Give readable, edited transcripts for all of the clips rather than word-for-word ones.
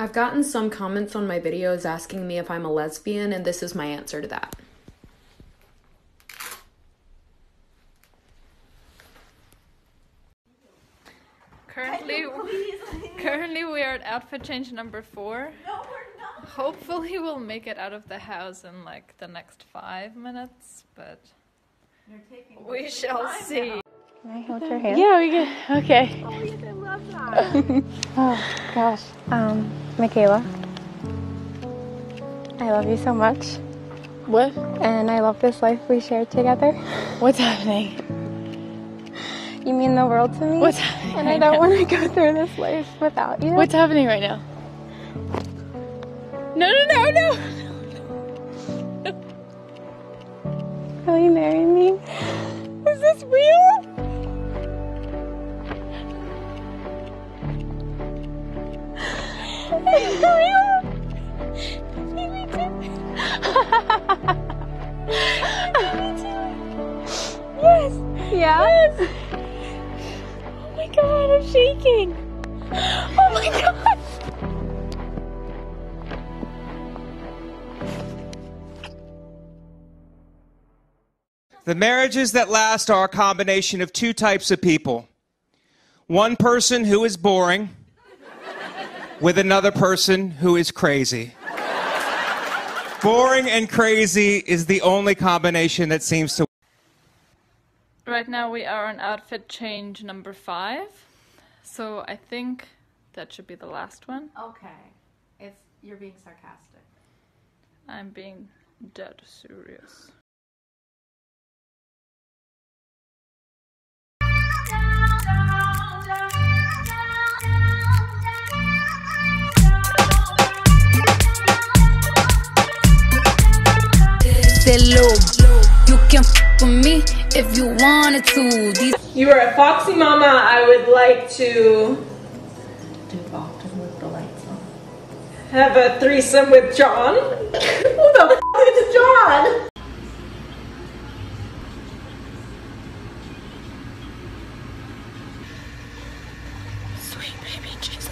I've gotten some comments on my videos asking me if I'm a lesbian, and this is my answer to that. Currently we are at outfit change number 4. No, we're not. Hopefully we'll make it out of the house in like the next 5 minutes, but we shall see. Now. Can I hold your hand? Yeah, we can. Okay. Oh, yes, I love that. Oh, gosh. Michaela, I love you so much. What? And I love this life we shared together. What's happening? You mean the world to me. What's happening? And I don't want to go through this life without you. What's happening right now? No. Will you marry me? Is this real? It's real. She needs it. Yes. Yeah. Yes. Oh my God, I'm shaking. Oh my God. The marriages that last are a combination of two types of people. One person who is boring with another person who is crazy. Boring and crazy is the only combination that seems to work. Right now we are on outfit change number 5, so I think that should be the last one. Okay, you're being sarcastic. I'm being dead serious. You can f with me if you wanted to. You are a foxy mama. I would like to do often with the lights on. Have a threesome with John. Who the f is John? Sweet baby Jesus.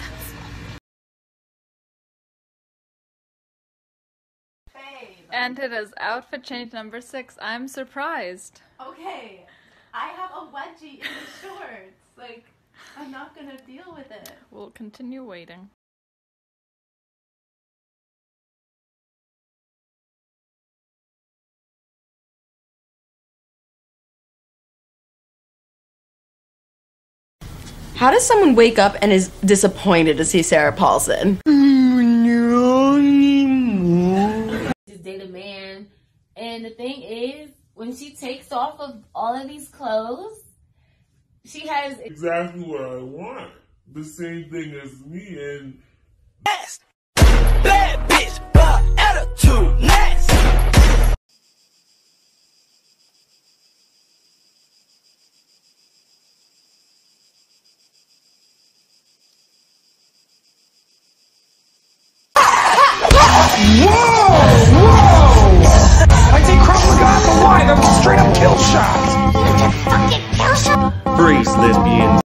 And it is outfit change number 6. I'm surprised. Okay, I have a wedgie in the shorts. Like, I'm not gonna deal with it. We'll continue waiting. How does someone wake up and is disappointed to see Sarah Paulson? Date a man, and the thing is, when she takes off of all of these clothes, she has exactly what I want, the same thing as me. And next. Bad bitch, but attitude next. Whoa! Straight up kill shot! It's a fucking kill shot! Freeze, lesbians.